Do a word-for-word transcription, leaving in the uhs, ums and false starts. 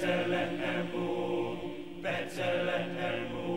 Betlehem, Betlehem.